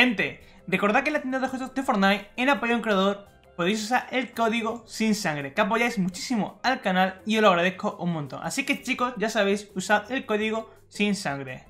Gente, recordad que en la tienda de juegos de Fortnite, en apoyo a un creador, podéis usar el código sin sangre, que apoyáis muchísimo al canal y os lo agradezco un montón. Así que chicos, ya sabéis, usad el código sin sangre.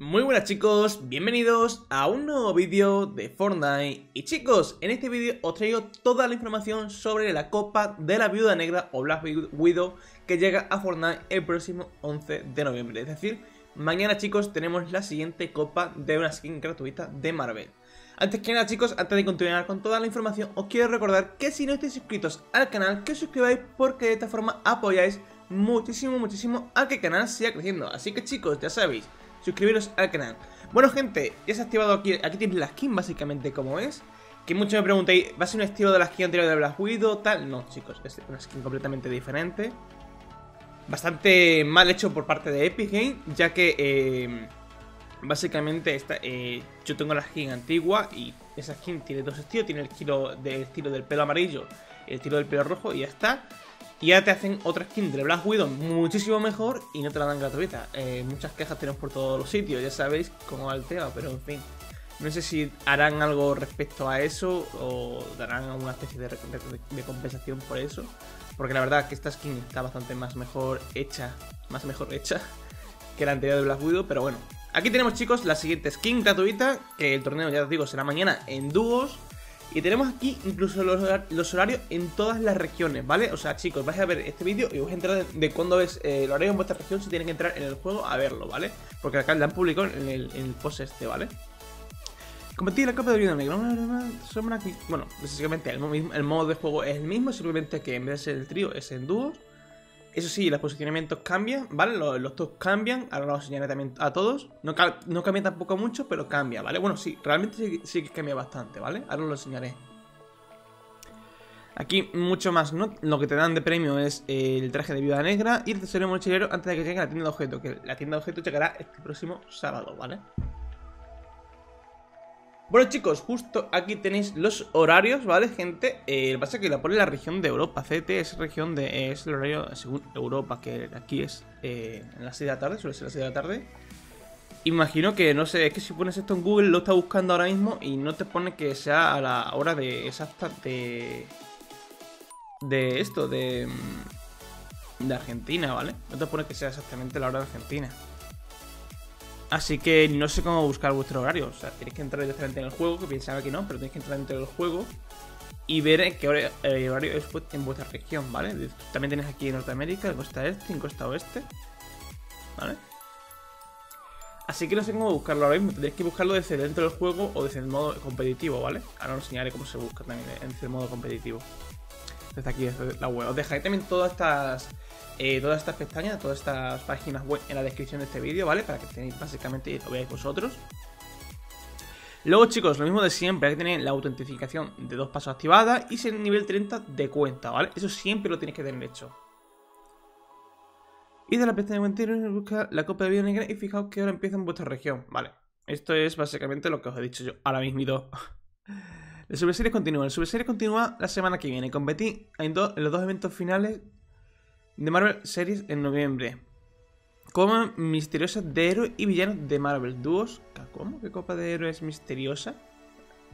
Muy buenas chicos, bienvenidos a un nuevo vídeo de Fortnite. Y chicos, en este vídeo os traigo toda la información sobre la Copa de la Viuda Negra o Black Widow que llega a Fortnite el próximo 11 de noviembre. Es decir, mañana chicos tenemos la siguiente copa de una skin gratuita de Marvel. Antes que nada chicos, antes de continuar con toda la información, os quiero recordar que si no estáis suscritos al canal, que os suscribáis porque de esta forma apoyáis muchísimo a que el canal siga creciendo. Así que chicos, ya sabéis, suscribiros al canal. Bueno gente, ya se ha activado aquí tenéis la skin básicamente como es. Que muchos me preguntéis, ¿va a ser un estilo de la skin anterior de Black Widow? Tal, no chicos, es una skin completamente diferente. Bastante mal hecho por parte de Epic Games, ya que básicamente yo tengo la skin antigua y esa skin tiene dos estilos. Tiene el estilo del pelo amarillo, el estilo del pelo rojo y ya está. Y ahora te hacen otra skin de Black Widow muchísimo mejor y no te la dan gratuita. Muchas quejas tenemos por todos los sitios, ya sabéis cómo va el tema, pero en fin. No sé si harán algo respecto a eso o darán alguna especie de compensación por eso. Porque la verdad que esta skin está bastante más mejor hecha que la anterior de Black Widow, pero bueno. Aquí tenemos chicos la siguiente skin gratuita, que el torneo ya os digo será mañana en dúos. Y tenemos aquí incluso los horarios en todas las regiones, ¿vale? O sea, chicos, vais a ver este vídeo y vais a entrar de cuándo es el horario en vuestra región si tienen que entrar en el juego a verlo, ¿vale? Porque acá lo han publicado en el post este, ¿vale? Competir la Copa de la Viuda Negra. Bueno, básicamente el modo de juego es el mismo, simplemente que en vez de ser el trío es en dúos. Eso sí, los posicionamientos cambian, ¿vale? Los tops cambian, ahora os enseñaré también a todos. No cambia tampoco mucho, pero cambia, ¿vale? Bueno, sí, realmente sí que cambia bastante, ¿vale? Ahora os lo enseñaré. Aquí mucho más, ¿no? Lo que te dan de premio es el traje de Viuda Negra y el tesoro mochilero antes de que llegue a la tienda de objetos, que la tienda de objetos llegará este próximo sábado, ¿vale? Bueno chicos, justo aquí tenéis los horarios, ¿vale gente? Lo que pasa es que la pone la región de Europa, CT es región de... es el horario según Europa, que aquí es en las 6 de la tarde, suele ser las 6 de la tarde. Imagino que, no sé, es que si pones esto en Google lo está buscando ahora mismo y no te pone que sea a la hora de exacta de Argentina, ¿vale? No te pone que sea exactamente la hora de Argentina. Así que no sé cómo buscar vuestro horario, o sea, tenéis que entrar directamente en el juego, que pensaba que no, pero tenéis que entrar dentro del juego y ver en qué horario es en vuestra región, ¿vale? También tenéis aquí en Norteamérica, en costa este, en costa oeste, ¿vale? Así que no sé cómo buscarlo ahora mismo, tendréis que buscarlo desde dentro del juego o desde el modo competitivo, ¿vale? Ahora os enseñaré cómo se busca también desde el modo competitivo. Desde aquí, desde la web. Os dejaré también todas estas pestañas, todas estas páginas web en la descripción de este vídeo, ¿vale? Para que tenéis básicamente y lo veáis vosotros. Luego, chicos, lo mismo de siempre, hay que tener la autentificación de 2 pasos activada y ser nivel 30 de cuenta, ¿vale? Eso siempre lo tenéis que tener hecho. Y de la pestaña de busca la Copa de Viuda Negra y fijaos que ahora empieza en vuestra región, ¿vale? Esto es básicamente lo que os he dicho yo ahora mismo. El subseries continúa. El subseries continúa la semana que viene. Competí en los 2 eventos finales de Marvel Series en noviembre. Copa misteriosa de héroes y villanos de Marvel. Dúos. ¿Cómo? ¿Qué copa de héroes misteriosa?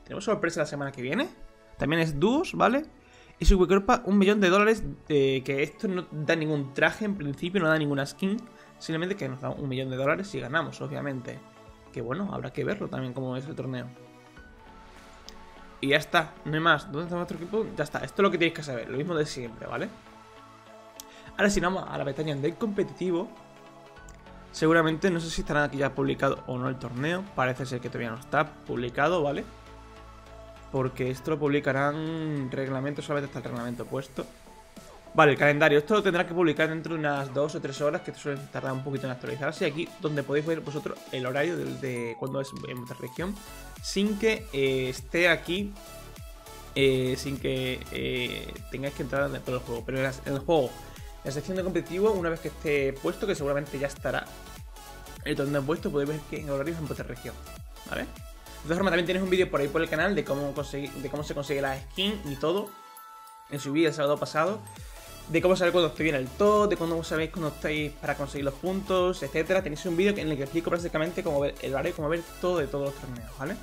Tenemos sorpresa la semana que viene. También es dúos, ¿vale? Y subcopa $1 millón. Que esto no da ningún traje en principio, no da ninguna skin. Simplemente que nos da $1 millón si ganamos, obviamente. Que bueno, habrá que verlo también como es el torneo. Y ya está, no hay más. ¿Dónde está nuestro equipo? Ya está, esto es lo que tenéis que saber, lo mismo de siempre, ¿vale? Ahora si vamos a la pestaña del competitivo. Seguramente, no sé si estarán aquí ya publicado o no el torneo. Parece ser que todavía no está publicado, ¿vale? Porque esto lo publicarán reglamento, solamente está el reglamento puesto. Vale, el calendario, esto lo tendrá que publicar dentro de unas 2 o 3 horas, que suelen tardar un poquito en actualizarse. Aquí donde podéis ver vosotros el horario de cuando es en vuestra región, sin que esté aquí, sin que tengáis que entrar dentro del juego. Pero en el juego, en la sección de competitivo, una vez que esté puesto, que seguramente ya estará el torneo puesto, podéis ver que en horarios en vuestra región, ¿vale? De todas formas, también tenéis un vídeo por ahí por el canal de cómo se consigue la skin y todo. Lo subí el sábado pasado. de cómo saber cuando estoy en el top, de cómo sabéis cuando estáis para conseguir los puntos, etcétera. Tenéis un vídeo en el que explico prácticamente cómo ver el horario y cómo ver todo de todos los torneos, ¿vale?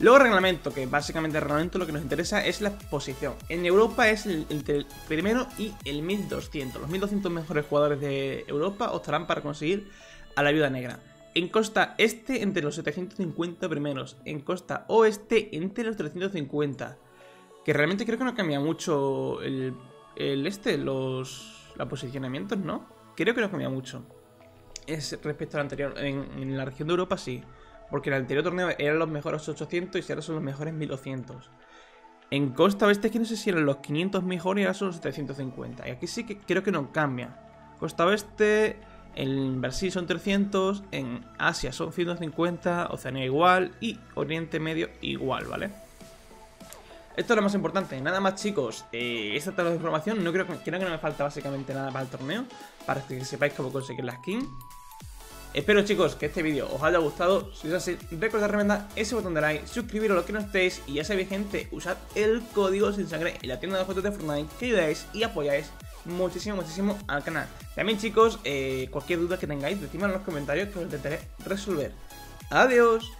Luego reglamento, que básicamente el reglamento lo que nos interesa es la posición. En Europa es entre el primero y el 1200. Los 1200 mejores jugadores de Europa optarán para conseguir a la Viuda Negra. En costa este entre los 750 primeros. En costa oeste entre los 350. Que realmente creo que no cambia mucho los posicionamientos, ¿no? Creo que no cambia mucho. Es respecto al anterior. En la región de Europa sí. Porque en el anterior torneo eran los mejores 800 y si ahora son los mejores 1200. En costa oeste es que no sé si eran los 500 mejores y ahora son los 750. Y aquí sí que creo que no cambia. Costa oeste, en Brasil son 300, en Asia son 150, Oceanía igual y Oriente Medio igual, ¿vale? Esto es lo más importante. Nada más, chicos, esta tabla de información, creo que no me falta básicamente nada para el torneo, para que sepáis cómo conseguir la skin. Espero, chicos, que este vídeo os haya gustado. Si es así, recordad remendar ese botón de like, suscribiros a los que no estéis. Y ya sabéis, gente, usad el código sin sangre en la tienda de juegos de Fortnite, que ayudáis y apoyáis muchísimo, muchísimo al canal. También, chicos, cualquier duda que tengáis, decídmelo en los comentarios que os intentaré resolver. ¡Adiós!